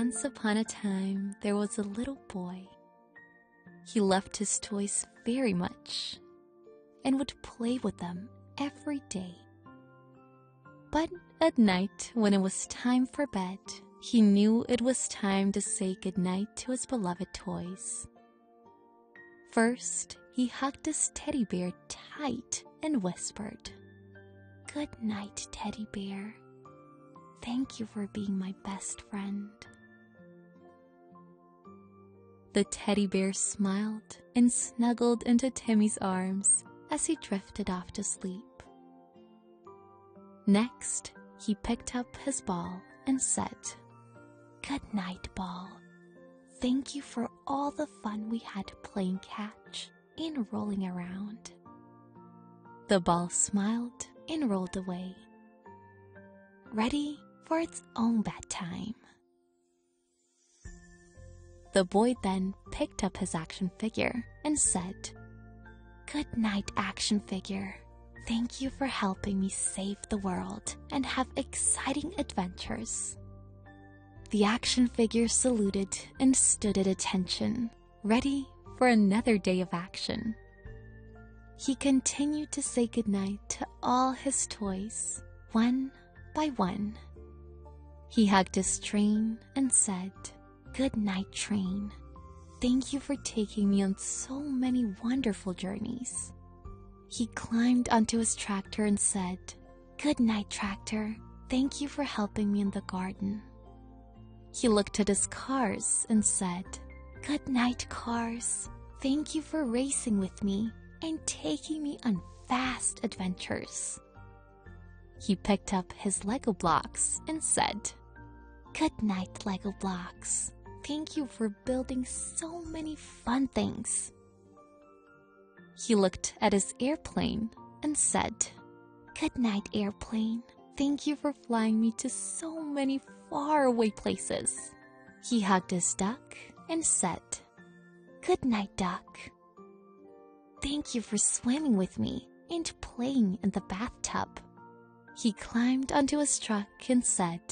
Once upon a time, there was a little boy. He loved his toys very much and would play with them every day. But at night, when it was time for bed, he knew it was time to say goodnight to his beloved toys. First, he hugged his teddy bear tight and whispered, "Good night, teddy bear. Thank you for being my best friend." The teddy bear smiled and snuggled into Timmy's arms as he drifted off to sleep. Next, he picked up his ball and said, "Good night, ball. Thank you for all the fun we had playing catch and rolling around." The ball smiled and rolled away, ready for its own bedtime. The boy then picked up his action figure and said, "Good night, action figure. Thank you for helping me save the world and have exciting adventures." The action figure saluted and stood at attention, ready for another day of action. He continued to say goodnight to all his toys, one by one. He hugged his train and said, "Good night, train. Thank you for taking me on so many wonderful journeys." He climbed onto his tractor and said, "Good night, tractor. Thank you for helping me in the garden." He looked at his cars and said, "Good night, cars. Thank you for racing with me and taking me on fast adventures." He picked up his Lego blocks and said, "Good night, Lego blocks. Thank you for building so many fun things." He looked at his airplane and said, "Good night, airplane. Thank you for flying me to so many faraway places." He hugged his duck and said, "Good night, duck. Thank you for swimming with me and playing in the bathtub." He climbed onto his truck and said,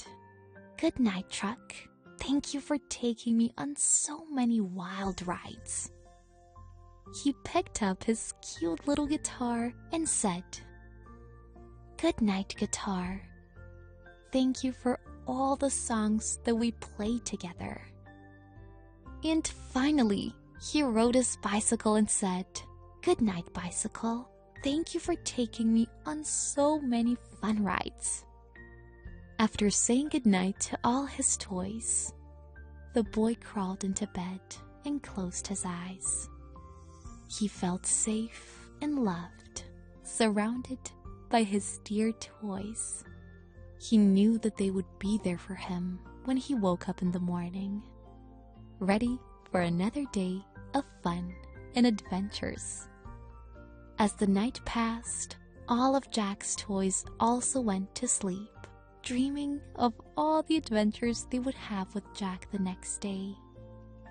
"Good night, truck. Thank you for taking me on so many wild rides." He picked up his cute little guitar and said, "Good night, guitar. Thank you for all the songs that we played together." And finally, he rode his bicycle and said, "Good night, bicycle. Thank you for taking me on so many fun rides." After saying goodnight to all his toys, the boy crawled into bed and closed his eyes. He felt safe and loved, surrounded by his dear toys. He knew that they would be there for him when he woke up in the morning, ready for another day of fun and adventures. As the night passed, all of Jack's toys also went to sleep, dreaming of all the adventures they would have with Jack the next day.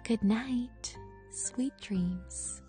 Good night, sweet dreams.